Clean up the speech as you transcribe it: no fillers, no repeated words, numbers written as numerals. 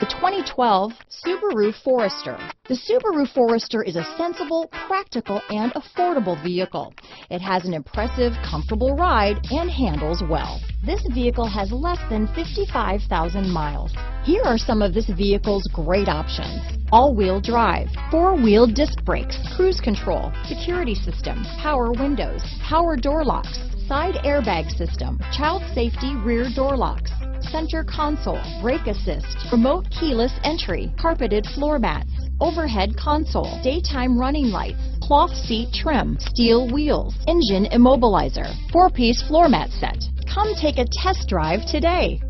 The 2012 Subaru Forester. The Subaru Forester is a sensible, practical, and affordable vehicle. It has an impressive, comfortable ride and handles well. This vehicle has less than 55,000 miles. Here are some of this vehicle's great options: all-wheel drive, four-wheel disc brakes, cruise control, security system, power windows, power door locks, side airbag system, child safety rear door locks, center console, brake assist, remote keyless entry, carpeted floor mats, overhead console, daytime running lights, cloth seat trim, steel wheels, engine immobilizer, four-piece floor mat set. Come take a test drive today.